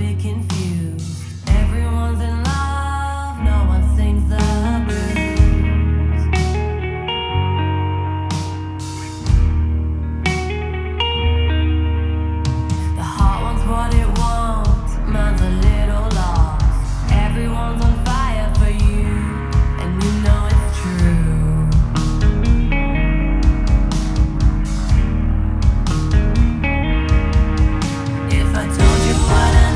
bit confused. Everyone's in love, no one sings the blues. The heart wants what it wants, mine's a little lost. Everyone's on fire for you, and you know it's true. If I told you what I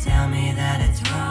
tell me that it's wrong.